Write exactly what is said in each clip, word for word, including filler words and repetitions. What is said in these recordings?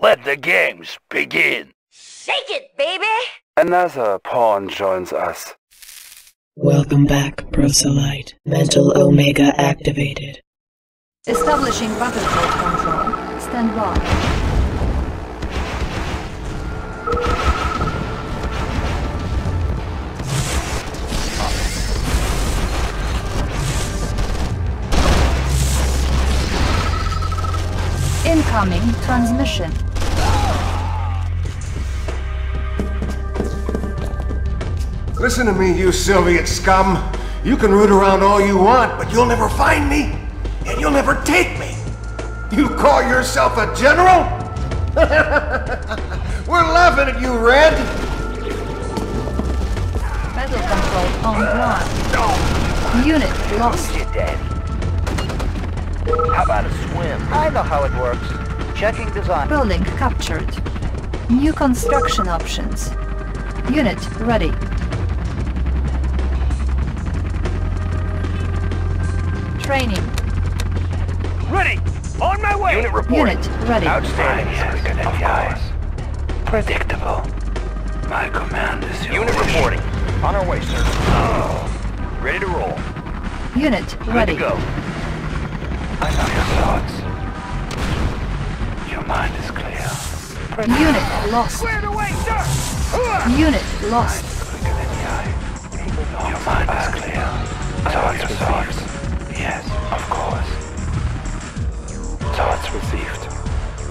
Let the games begin! Shake it, baby! Another pawn joins us. Welcome back, Proselyte. Mental Omega activated. Establishing battlefield control. Stand by. Incoming transmission. Listen to me, you Soviet scum. You can root around all you want, but you'll never find me, and you'll never take me. You call yourself a general? We're laughing at you, Red. Metal control on one. Unit lost. You're dead. How about a swim? I know how it works. Checking design. Building captured. New construction options. Unit ready. Training. Ready! On my way! Unit reporting. Unit ready. Outstanding. Yes, predictable. My command is your Unit wish. Reporting. On our way, sir. Oh. Ready to roll. Unit Good ready. To go. I know your thoughts. Your mind is clear. Pretty Unit lost. Cleared away, sir! Unit lost. Quicker than the eye. Your mind is clear. So are your thoughts. Yes, of course. Thoughts received.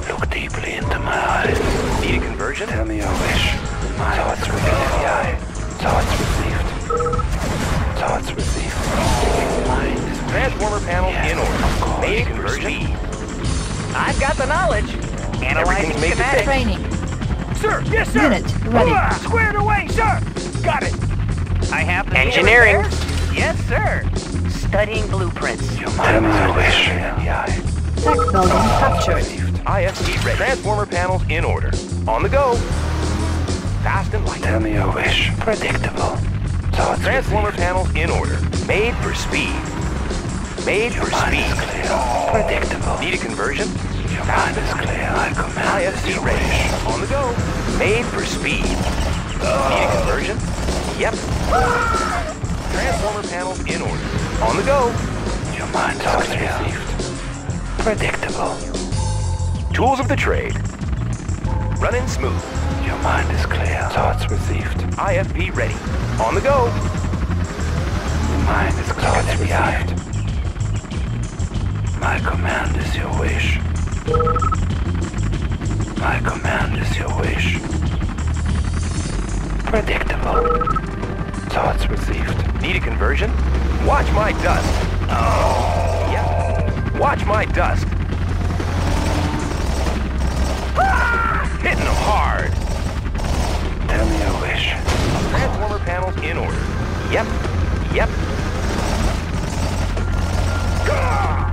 Look deeply into my eyes. Need a conversion? Tell me your wish. My thoughts quicker than the eye. Thoughts received. Thoughts received. Mind is Transformer panel yes, in order. Made conversion. I've got the knowledge. Analyzing schematics. Training. Sir, yes, sir. Unit ready. Uh, squared away, sir. Got it. I have the engineering. Yes, sir. Studying blueprints. Your mind is a wish. Tech building captured. I F T ready. Transformer panels in order. On the go. Fast and light. Tell me your wish. Predictable. Thoughts Transformer received. Panels in order. Made for speed. Made your for speed. Clear. Oh. Predictable. Need a conversion? Your mind is clear. I command I F C ready. On the go. Made for speed. Oh. Need a conversion? Yep. Ah. Transformer panels in order. On the go. Your mind is clear. Predictable. Tools of the trade. Running smooth. Your mind is clear. Thoughts received. I F P ready. On the go. Your mind is clear. Thoughts received. My command is your wish. My command is your wish. Predictable. Thoughts received. Need a conversion? Watch my dust. Oh. Yeah. Watch my dust. Ah! Hitting hard. Tell me your wish. Transformer panels in order. Yep. Yep. Gah!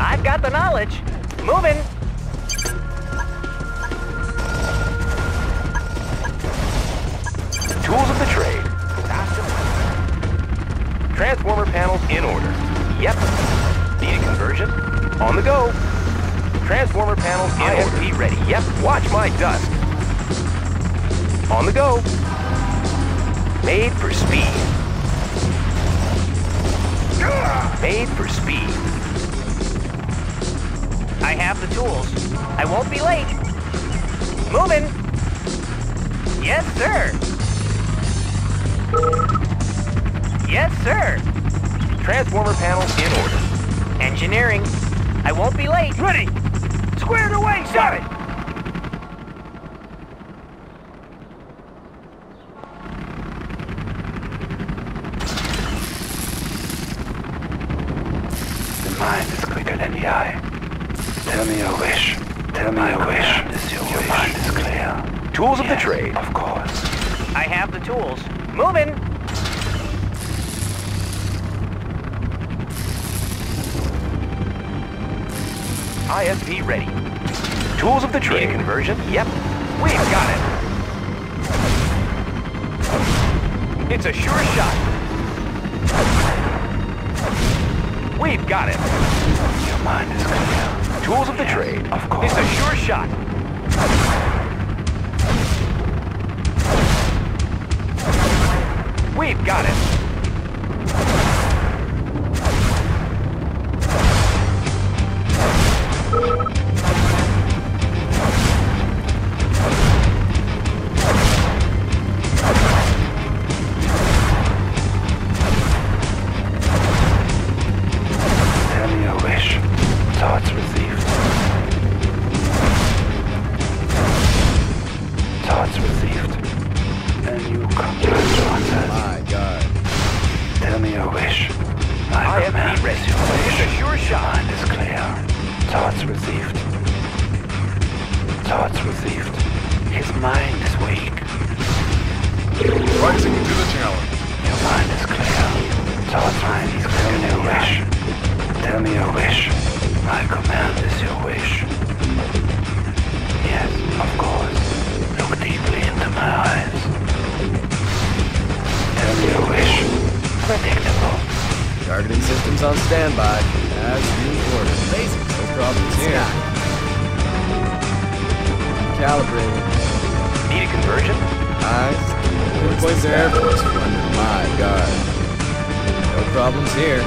I've got the knowledge. Moving. Tools of the trade. Transformer panels in order. Yep. Need a conversion? On the go. Transformer panels in I F P order. Ready. Yep. Watch my dust. On the go. Made for speed. Made for speed. I have the tools. I won't be late. Moving. Yes, sir. Yes, sir. Transformer panels in order. Engineering. I won't be late. Ready. Squared away, sir. Got it. The mind is quicker than the eye. Tell me your wish. Tell me your wish. Your, your wish. Mind is clear. Tools yes, of the trade. Of course. I have the tools. Moving. I F P ready. Tools of the trade. Need a conversion? Yep. We've got it. It's a sure shot. We've got it. Your mind is clear. Tools of the trade. Of course. It's a sure shot. We've got it. Tell your wish. Thoughts received. Thoughts received. And you come to my God. Tell me your wish. I, I have not read your wish. It's a sure shot. Mind is clear. Thoughts received. Thoughts received. His mind is weak. Rising into the challenge. Your mind is clear. Thoughts mind is clear. Tell me your wish. Tell me your wish. My command is your wish. Yes, of course. Look deeply into my eyes. Your wish. Predictable. Targeting systems on standby. As you ordered. Amazing. No problems here. Calibrated. Need a conversion? Eyes. Points to Air Force One. My God. No problems here.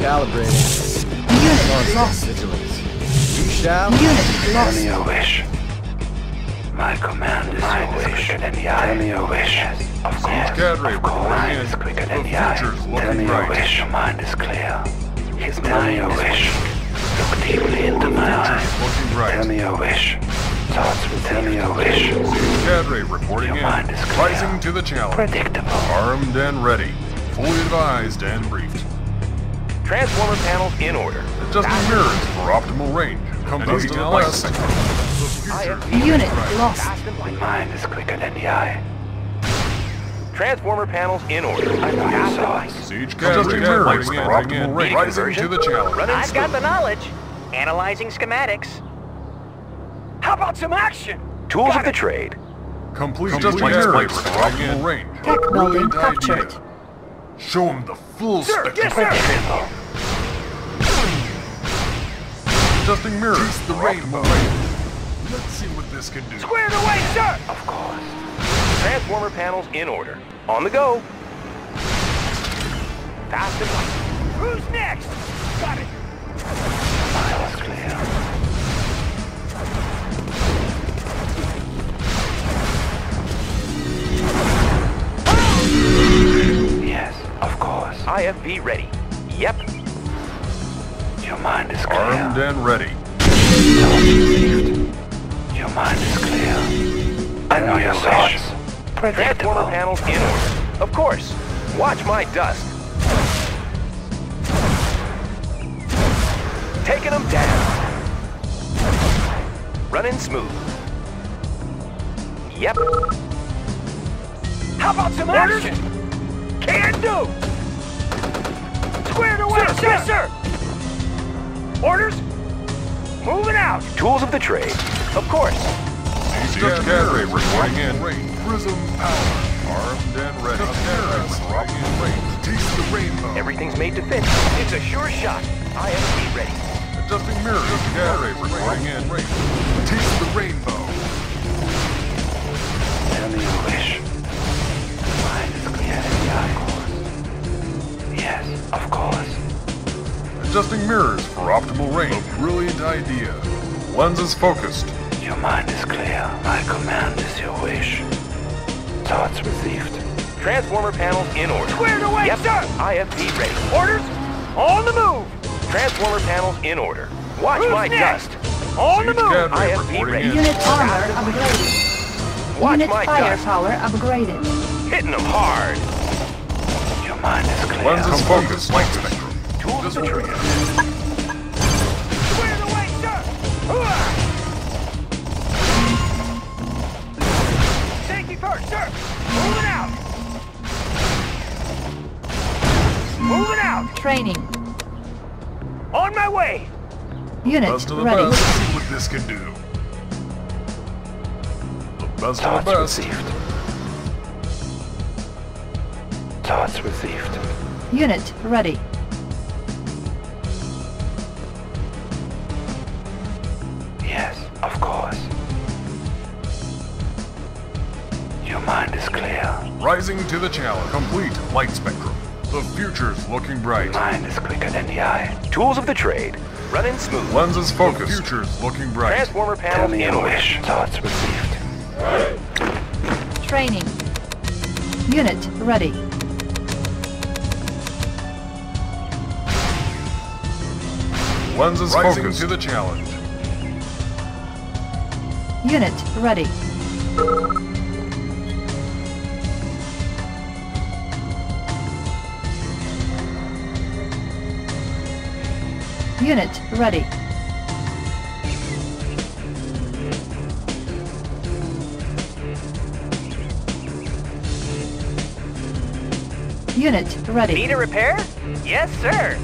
Calibrated. Unit lost. You shall. Unit lost. Tell me your wish. My command is your wish. Tell me your wish. Of course. Of course. Mind is quicker than the eye. Tell me your wish. Your mind is clear. His mind is weak. Look deeply into my eyes. Tell me your wish. Thoughts will tell me your wish. Cadre reporting in. Rising to the challenge. Predictable. Armed and ready. Fully advised and briefed. Transformer panels in order. Adjusting mirrors for optimal range. Compass to the left sector. Unit lost. The mind is quicker than the eye. Transformer panels in order. I thought you saw it. Siege cadre mirrors for optimal range. Rising to the challenge. I've got the knowledge. Analyzing schematics. How about some action? Tools of the trade. Complete adjusting mirrors for optimal range. Tech building captured. Show them the full spectrum. Yes, adjusting mirrors, just the rainbow. Let's see what this can do. Squared away, sir! Of course. Transformer panels in order. On the go. Fast and light. Who's next? Got it. Miles clear. Oh! Yes, of course. I F V ready. Yep. Your mind is clear. Armed and ready. Thoughts received. Your mind is clear. I know your thoughts. Transformer panels in order. Of course. Watch my dust. Taking them down. Running smooth. Yep. How about some action? Can do. Squared away, sir. Yes, sir. sir. Orders? Moving out! Tools of the trade. Of course. Siege Cadre reporting in. Rain. Prism power. Armed and ready. Taste the rainbow. Everything's made to fit. It's a sure shot. I F V ready. Adjusting mirrors. Siege Cadre reporting in. Taste the rainbow. Tell me your wish. Mind is clear in the eye. Yes, of course. Adjusting mirrors for optimal range. A brilliant idea. Lenses focused. Your mind is clear. My command is your wish. Thoughts received. Transformer panels in order. Squared away, yep. Sir! I F P ready. Orders? On the move! Transformer panels in order. Watch Who's my next? dust. On Siege the move! I F P ready. Unit armor upgraded. Watch Unit my firepower dust. upgraded. Hitting them hard. Your mind is clear. Lenses focused. Lengthening. Tools of the trade. Square the way, sir! Hooah! Safety first, sir! Moving out! Moving out! Training. On my way! Unit best of the ready. Best. See what this can do. The best Tots of the best. Received. Tots received. Unit ready. Yes, of course. Your mind is clear. Rising to the challenge. Complete light spectrum. The future's looking bright. Mind is quicker than the eye. Tools of the trade. Running smooth. Lenses focused. The future's looking bright. Transformer panel in wish. Thoughts received. Training. Unit ready. Lenses Rising focused. To the challenge. Unit ready. Unit ready. Unit ready. Need a repair? Yes, sir.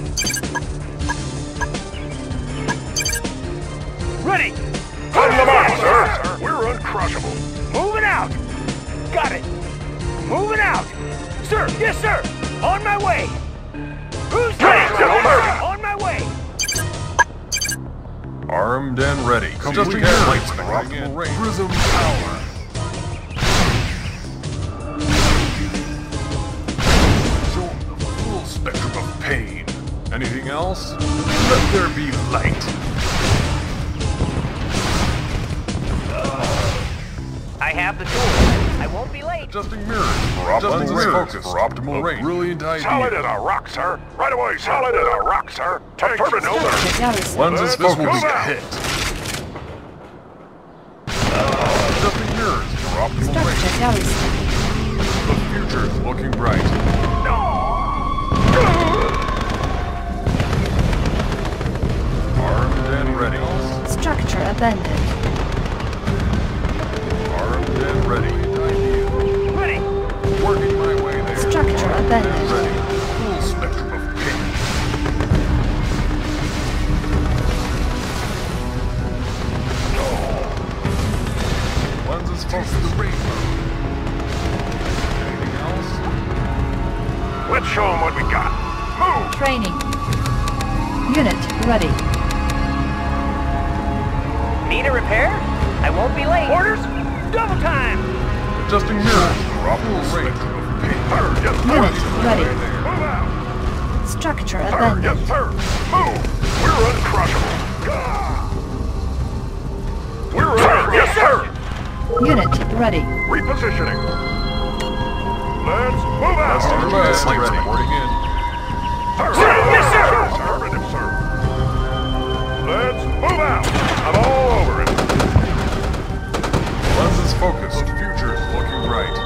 Ready. Put them on, sir. We're uncrushable. Moving out. Got it. Moving out. Sir, yes, sir. On my way. Who's ready? On my way. Armed and ready. Just in lights back again. Prism power. Showing the full spectrum of pain. Anything else? Let there be light. I have the tools. I won't be late. Adjusting mirrors. Adjusting focus for optimal range. Brilliant idea. Solid as a rock, sir. Right away, solid as a rock, sir. Affirmative, over. Lenses focused. Hit. Adjusting mirrors for optimal range. The future's looking bright. Armed and ready. Structure abandoned. Ready. Ready. Working my way there. Structure abandoned. Ready. Full spectrum of pain. One's as close as the rainbow. Anything else? Let's show them what we got. Move. Training. Unit ready. Need a repair? I won't be late. Orders. Double time! Adjusting mirrors for optimal range. Unit ready. Move out. Structure abandoned. Yes, sir. Move. We're uncrushable. We're uncrushable. Yes, sir. Unit ready. Repositioning. Let's move out. Yes, sir. Ready. In. Yes, sir. Affirmative, sir. Let's move out. I'm all over it. Lenses focused. The future's looking bright.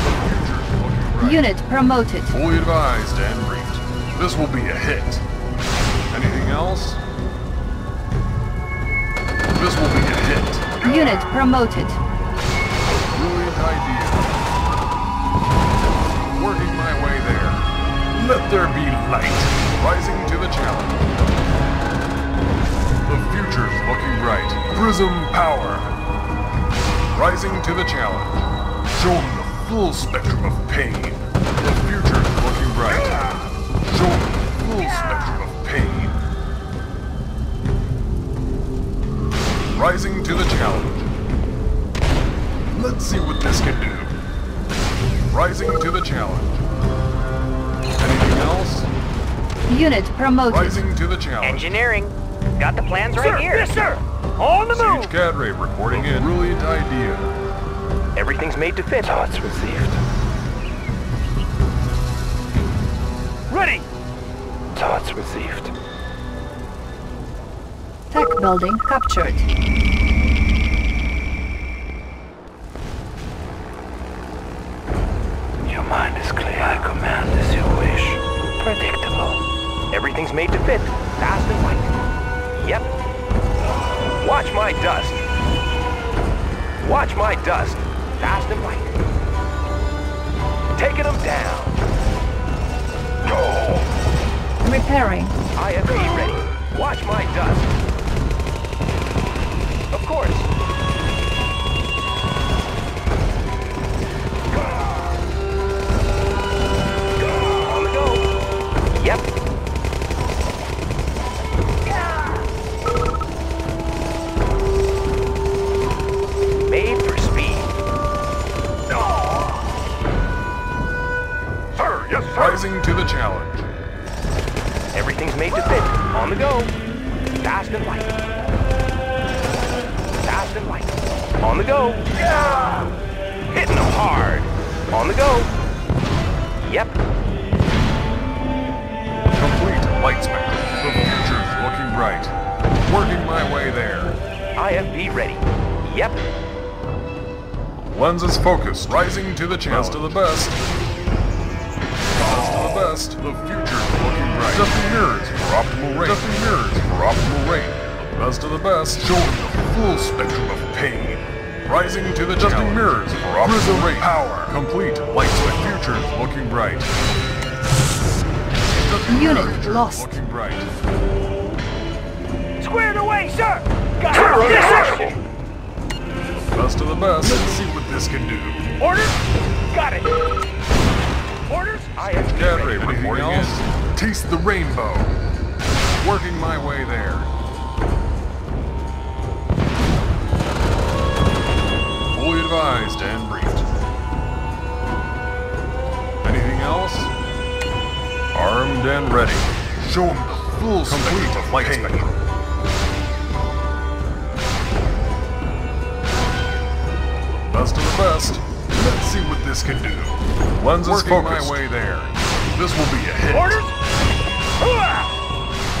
The future's looking bright. Unit promoted. Fully advised and briefed. This will be a hit. Anything else? This will be a hit. Unit promoted. Brilliant idea. Working my way there. Let there be light. Rising to the challenge. The future's looking bright. Prism power. Rising to the challenge. Showing the full spectrum of pain. The future's looking bright. Showing the full spectrum of pain. Rising to the challenge. Let's see what this can do. Rising to the challenge. Anything else? Unit promoted. Rising to the challenge. Engineering. Got the plans right sir, here. Yes, sir. On the move. Siege cadre reporting in. Brilliant idea. Everything's made to fit. Thoughts received. Ready. Thoughts received. Tech building captured. Your mind is clear. My command is your wish. Predictable. Everything's made to fit. Fast and light. Yep. Watch my dust. Watch my dust. Fast and light. Taking them down. Go. Repairing. I F A ready. Watch my dust. Of course. Rising to the challenge. Everything's made to fit. On the go. Fast and light. Fast and light. On the go. Yeah. Hitting them hard. On the go. Yep. Complete light spectrum. The future's looking bright. Working my way there. I F B ready. Yep. Lenses focused. Rising to the chance to the best. The future's looking bright. Step in mirrors for optimal range. Step in mirrors for optimal range. The best of the best, showing the full spectrum of pain. Rising to the challenge. Step in mirrors for optimal range. Power. Complete. Lights. The future's looking bright. Unit lost. Looking bright. Squared away, sir. Got it. Yes, sir. Best of the best. Let's see what this can do. Order. Got it. Orders? I am gathering reporting in. Taste the rainbow. Working my way there. Fully advised and briefed. Anything else? Armed and ready. Show them the full complete of light spectrum. Best of the best. Let's see what this can do. Lenses working focused. My way there. This will be a hit. Orders?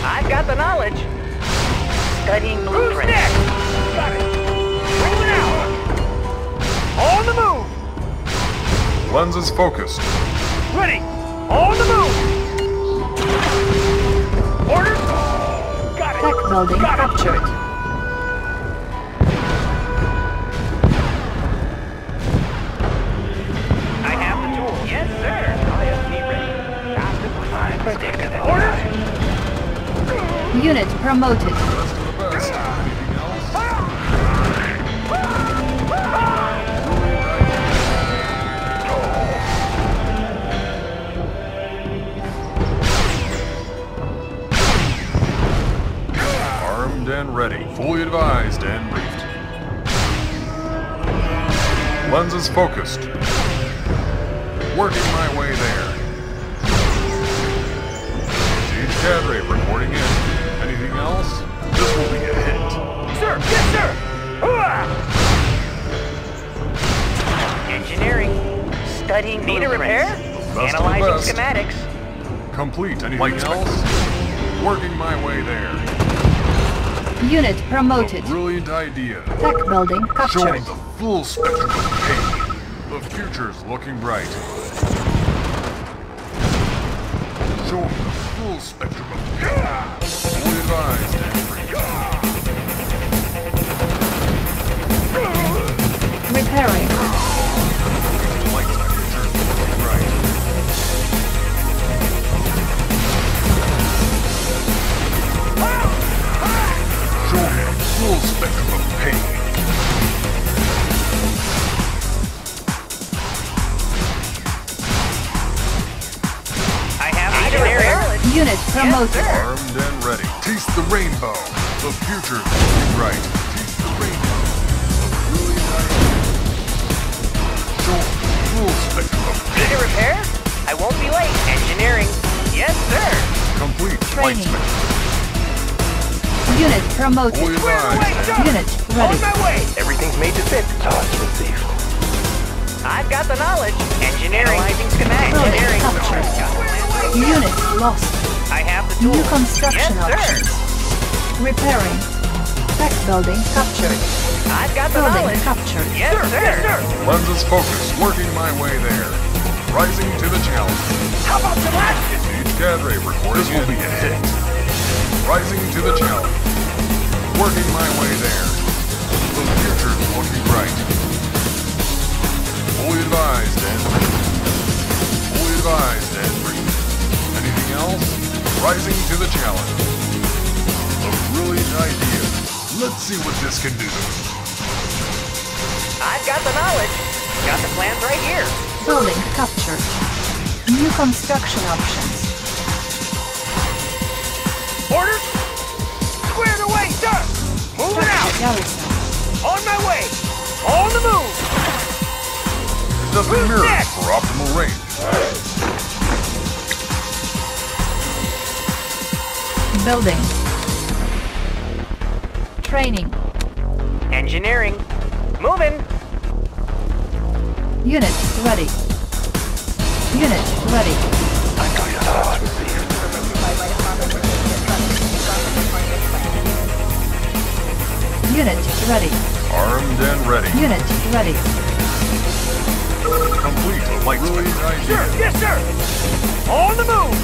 I've got the knowledge. Studying blueprints. Who's next? Got it. Bring it out. On the move. Lenses focused. Ready. On the move. Orders? Got it. Tech building captured. Unit promoted. Best of the best. Anything else? Armed and ready. Fully advised and briefed. Lenses focused. Working my way there. Siege cadre reporting in. Anything else? This will be a hit. Sir! Yes, sir! Hooah! Engineering. Studying need a repair? Analyzing schematics. Complete. Anything Light else? Spectrum. Working my way there. Unit promoted. A brilliant idea. Tech building captured. Showing the full spectrum of pain. The future's looking bright. Showing the full spectrum of pain. Repairing. Show him full spectrum of pain. I have engineering. Unit promoted. Yes, armed and ready. Taste the rainbow. The future is bright. Taste the rainbow. Really nice. Show the full spectrum of pain. Need a repair? I won't be late. Engineering. Yes, sir. Complete. Light spectrum. Unit promoted. Unit ready. On my way. Everything's made to fit. Toss with thief. I've got the knowledge. Engineering. Analyzing schematics. Engineering. Unit lost. I have the tools. New construction yes, options. Repairing. Tech building captured. I've got the building knowledge. Captured. Yes, sir. Sir. Yes, sir. Lenses focused. Working my way there. Rising to the challenge. How about the last? Siege cadre recording. This will be a hit. Rising to the challenge. Working my way there. The future's looking bright. Fully advised and free. Fully advised and free. Anything else? rising to the challenge. A brilliant idea. Let's see what this can do. I've got the knowledge. Got the plans right here. Building captured. New construction options. Orders? Squared away, sir! Moving out! Garrison. On my way! On the move! The mirror for optimal range. Building. Training. Engineering. Moving! Unit ready. Unit ready. I got your thoughts with me. Unit ready. Armed and ready. Unit ready. Complete the light speed. Sir, yes, sir. On the move.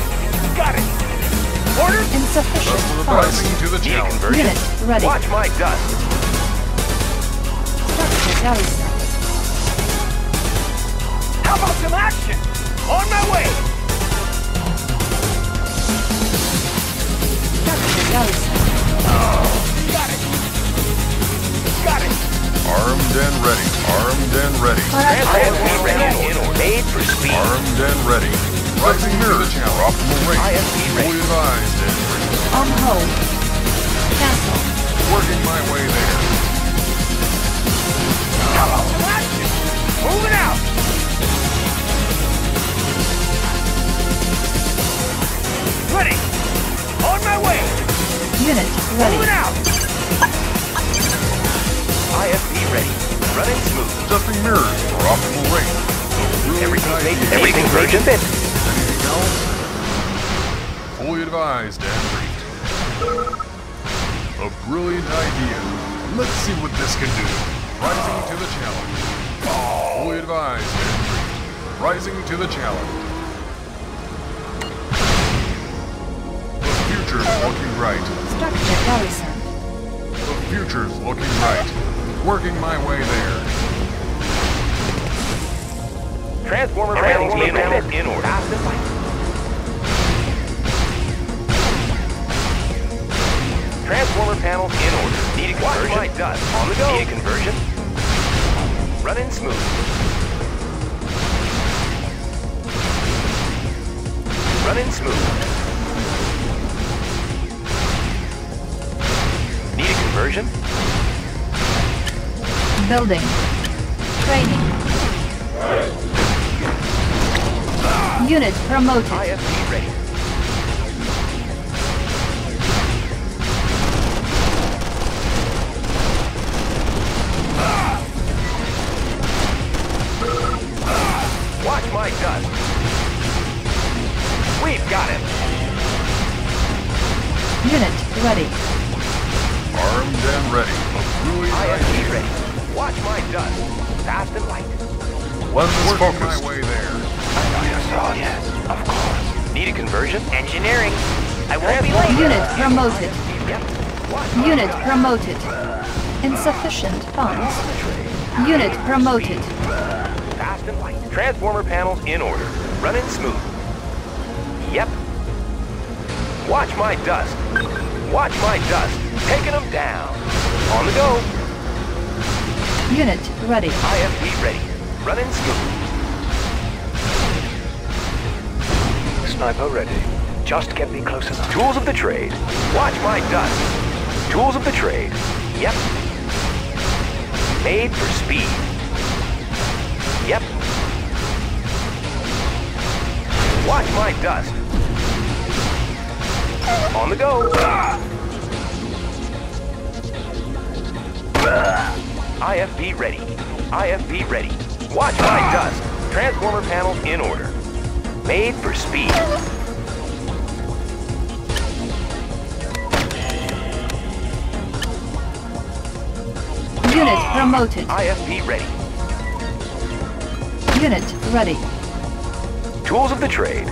Got it. Order. Insufficient funds. Unit ready. Watch my dust. Structure garrison. How about some action? On my way. Structure garrison. Oh, got it. Got it. Armed and ready. Armed and ready. Transport will be ready in order. Made for speed. Armed and ready. Rising mirror channel optimal range. I S P ready. Advised and ready. On hold. Cancel. Working my way there. Hello. Moving out. Ready. On my way. Unit ready. Moving out. I S P ready. Running smooth. Stuffing mirrors for optimal range. Everything made everything made to fit. Anything else? Fully advised and briefed. A brilliant idea. Let's see what this can do. Rising to the challenge. Fully advised and briefed. Rising to the challenge. The future's looking right. Structure garrison. The future's looking right. Working my way there. Transformer panels in order. In order. Transformer panels in order. Need a conversion. Watch my dust. On the go. Need a conversion. Running smooth. Running smooth. Need a conversion. Building. Training. Uh, Unit promoted. I S P ready. Uh, uh, watch my dust. We've got it. Unit ready. Armed and ready. I S P ready. Watch my dust. Fast and light. One's working my way there. I know you saw it. Yes, of course. Need a conversion? Engineering. I won't be late. Unit promoted. Unit promoted. Insufficient funds. Unit promoted. Fast and light. Transformer panels in order. Running smooth. Yep. Watch my dust. Watch my dust. Taking them down. On the go. Unit ready. I F P ready. Running smooth. Sniper ready. Just get me close enough. Tools of the trade. Watch my dust. Tools of the trade. Yep. Made for speed. Yep. Watch my dust. On the go. Ah! I F B ready. I F B ready. Watch my dust. Transformer panels in order. Made for speed. Unit promoted. I F B ready. Unit ready. Tools of the trade.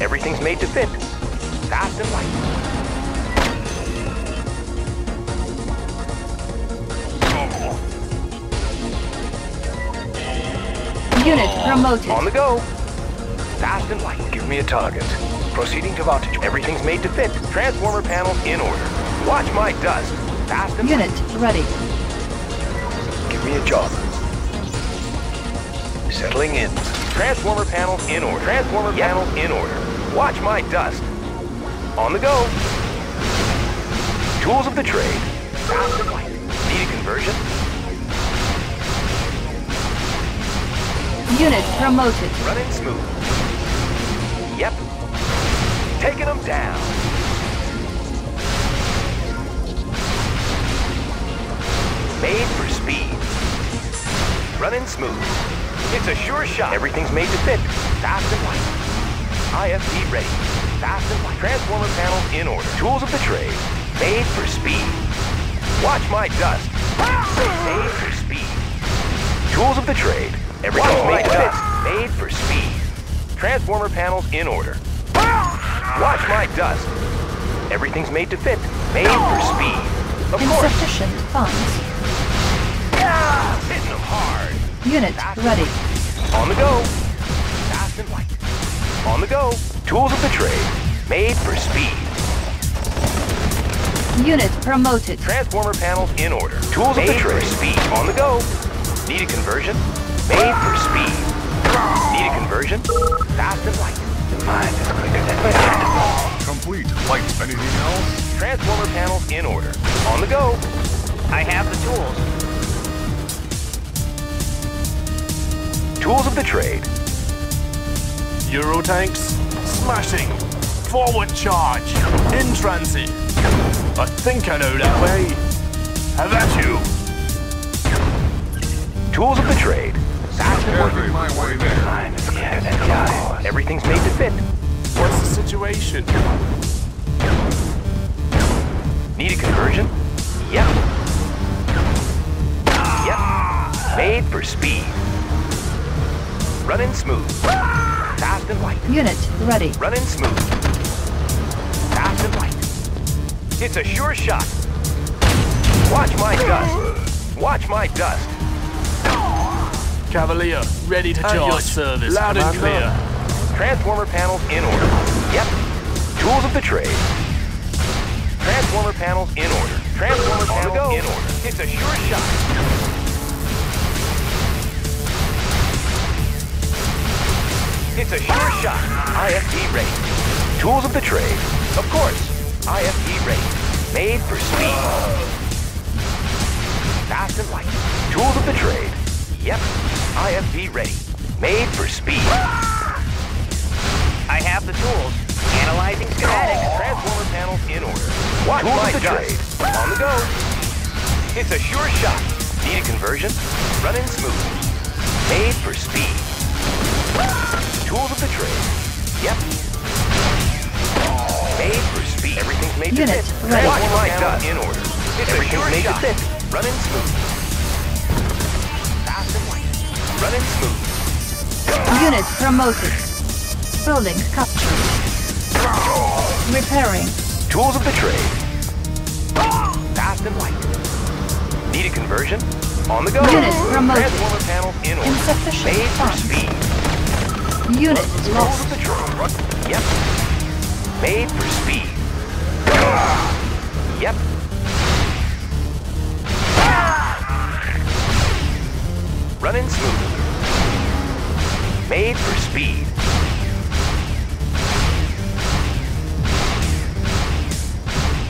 Everything's made to fit. Fast and light. Unit promoted. On the go. Fast and light. Give me a target. Proceeding to vantage. Everything's made to fit. Transformer panels in order. Watch my dust. Fast and Unit light. Ready. Give me a job. Settling in. Transformer panels in order. Transformer yep. panels in order. Watch my dust. On the go. Tools of the trade. Fast and light. Need a conversion? Unit promoted. Running smooth. Yep. Taking them down. Made for speed. Running smooth. It's a sure shot. Everything's made to fit. Fast and light. I F T ready. Fast and light. Transformer panels in order. Tools of the trade. Made for speed. Watch my dust. Made for speed. Tools of the trade. Everything's made to fit. Made for speed. Transformer panels in order. Watch my dust. Everything's made to fit. Made for speed. Of course. Insufficient funds. Yeah, hitting them hard. Unit ready. On the go. Fast and light. On the go. Tools of the trade. Made for speed. Unit promoted. Transformer panels in order. Tools of the trade. Made for speed. On the go. Need a conversion? Made for speed. Need a conversion? Fast and light. Mine is quicker than that. Complete. Light. Anything else? Transformer panels in order. On the go. I have the tools. Tools of the trade. Euro tanks. Smashing. Forward charge. In transit. I think I know that way. Have at you. Tools of the trade. My way there. Everything's made to fit. What's the situation? Need a conversion? Yep. Yep. Made for speed. Running smooth. Fast and light. Unit ready. Running smooth. Fast and light. It's a sure shot. Watch my dust. Watch my dust. Cavalier, ready to charge. Service. Loud and clear. Transformer panels in order. Yep. Tools of the trade. Transformer panels in order. Transformer panels in order. It's a sure shot. It's a sure shot. I F T ready. Tools of the trade. Of course. I F T ready. Made for speed. Fast and light. Tools of the trade. Yep. I F T ready. Made for speed. I have the tools. Analyzing schematics. Transformer panels in order. Watch my trade. On the go. It's a sure shot. Need a conversion? Running smooth. Made for speed. Tools of the trade. Yep. Made for speed. Everything's made to fit. Watch my dust. In order. It's a sure shot. Running smooth. Running smooth. Unit promoted. Building captured. Repairing. Tools of the trade. Fast and light. Need a conversion? On the go. Unit promoted. Transformer panels in order. Insufficient made for speed. Unit lost. Tools of the trade. Yep. Made for speed. Yep. Running smooth. Made for speed.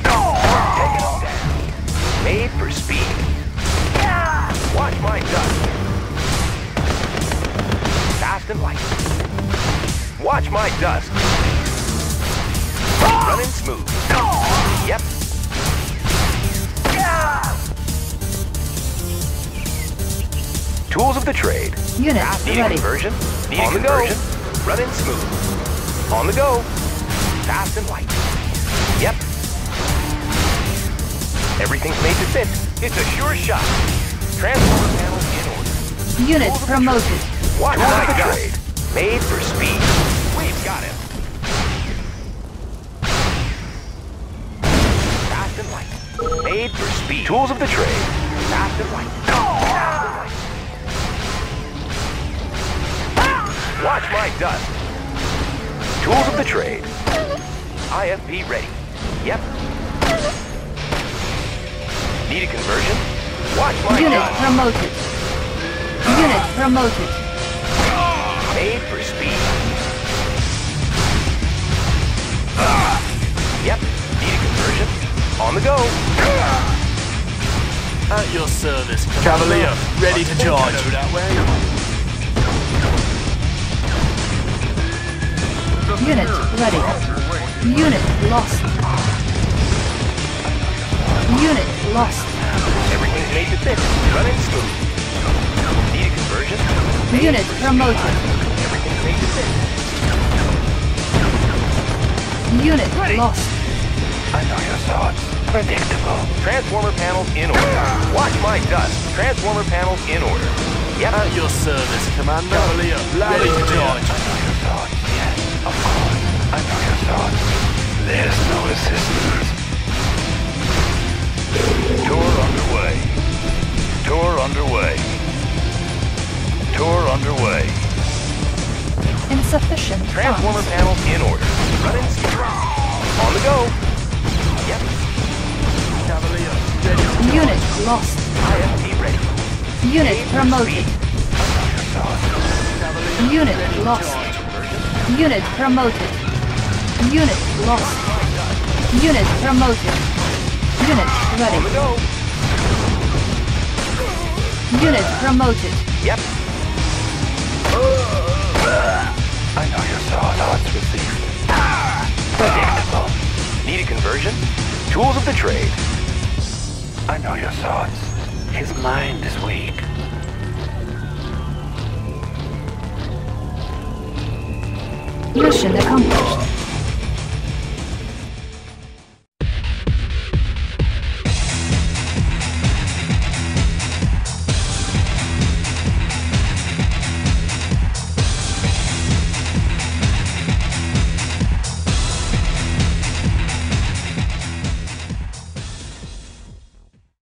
Take it all down. Made for speed. Watch my dust. Fast and light. Watch my dust. Running smooth. Yep. Tools of the trade. Unit need ready. A conversion. Need on a conversion. Go. Running smooth. On the go. Fast and light. Yep. Everything's made to fit. It's a sure shot. Transformer panels in order. Unit tools promoted. Watch my trade. Made for speed. We've got him. Fast and light. Made for speed. Tools of the trade. Fast and light. Fast and light. Watch my dust. Tools of the trade. I F P ready. Yep. Need a conversion? Watch my Unit dust. Promoted. Unit promoted. Made for speed. Yep. Need a conversion? On the go. At your service, Cavalier. Ready to charge. That way. Unit ready. Unit lost. Unit lost. Everything's made to fit. Running smooth. Need a conversion? Unit promoted. Everything's made to fit. Unit ready. Lost. I know your thoughts. Predictable. Transformer panels in order. Watch my dust. Transformer panels in order. Yep. At your service, Commander. Cavalier. Ready to charge. I know your thoughts. Of course, I know your thoughts. There's no assistance. Tour underway. Tour underway. Tour underway. Insufficient. Transformer panels in order. Running strong. On the go. Yep. Cavalier ready. Unit lost. I F P ready. Unit promoted. Unit lost. Unit promoted. Unit lost. Unit promoted. Unit ready. Unit promoted. Yep. I know your thoughts with these. Predictable. Need a conversion? Tools of the trade. I know your thoughts. His mind is weak. Mission accomplished.